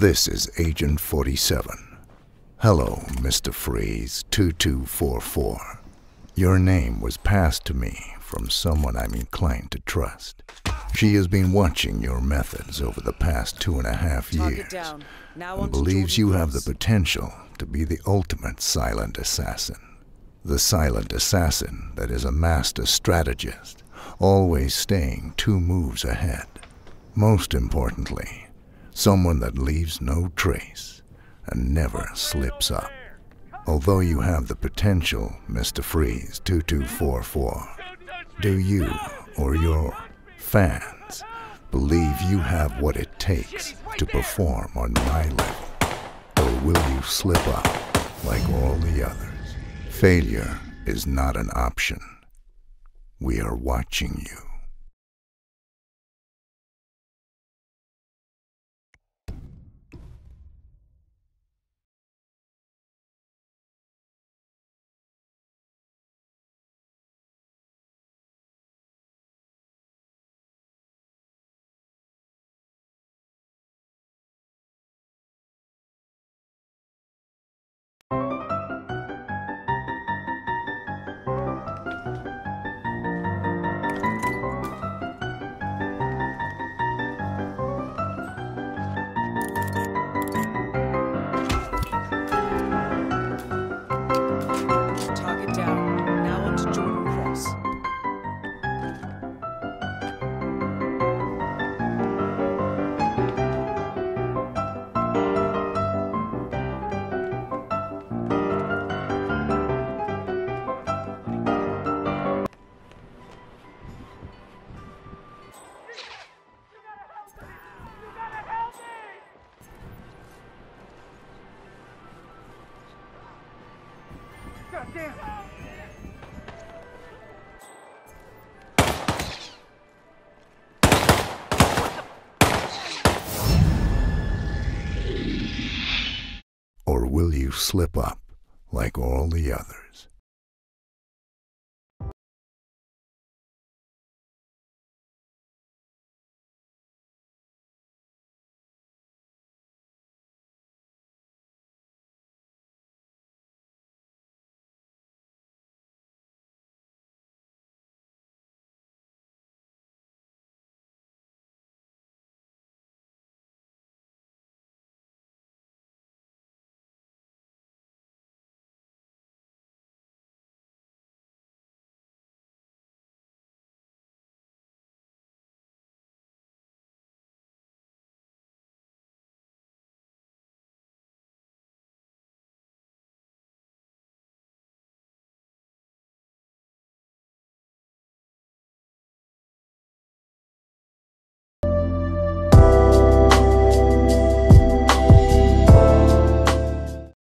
This is Agent 47. Hello, Mr. Freeze 2244. Your name was passed to me from someone I'm inclined to trust. She has been watching your methods over the past 2.5 years and believes you have the potential to be the ultimate silent assassin. The silent assassin that is a master strategist, always staying 2 moves ahead. Most importantly, someone that leaves no trace and never slips up. Although you have the potential, Mr. Freeze 2244, do you or your fans believe you have what it takes to perform on my level? Or will you slip up like all the others? Failure is not an option. We are watching you. Damn. Or will you slip up like all the others?